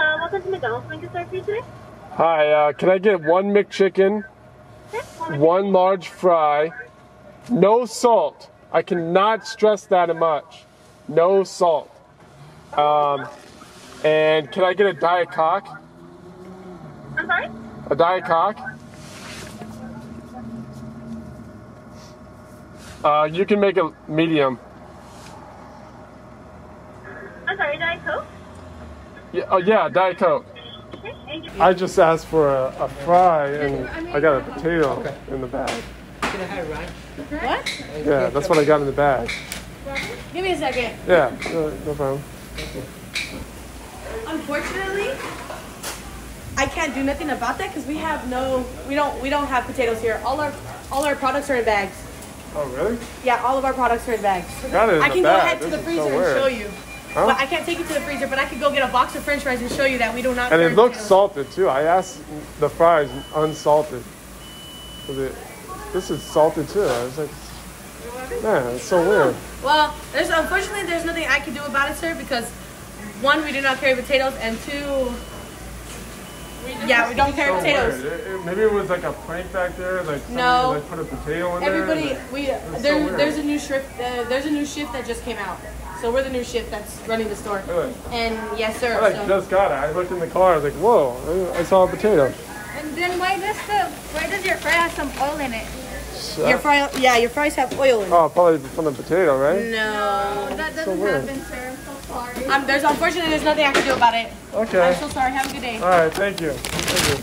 Hello, welcome to McDonald's. What can I serve you today? Hi, can I get one McChicken, one large fry, no salt. I cannot stress that much. No salt. And can I get a Diet Coke? I'm sorry? A Diet Coke. You can make a medium. I'm sorry, Diet Coke? Yeah, oh yeah, Diet Coke. I just asked for a fry and I got a potato in the bag. What? Yeah, that's what I got in the bag. Give me a second. Yeah, no problem. Unfortunately, I can't do nothing about that because we have we don't have potatoes here. All our products are in bags. Oh really? Yeah, all of our products are in bags. I can go ahead to the freezer and show you. Huh? But I can't take it to the freezer, but I could go get a box of French fries and show you that we do not. And it looks salted too. I asked the fries unsalted. This is salted too. I was like, man, it's so weird. Well, unfortunately there's nothing I can do about it, sir, because one, we do not carry potatoes, and two, we don't carry potatoes. Maybe it was like a prank back there, like somebody put a potato in there. There's a new shift that just came out. So we're the new shift that's running the store. Really? And yes, sir. I just got it. I looked in the car. I was like, whoa! I saw a potato. And then why does your fry have some oil in it? Your fries have oil in it. Oh, probably from the potato, right? No, that doesn't happen, sir. I'm so sorry. Unfortunately there's nothing I can do about it. Okay. I'm so sorry. Have a good day. All right. Thank you. Thank you.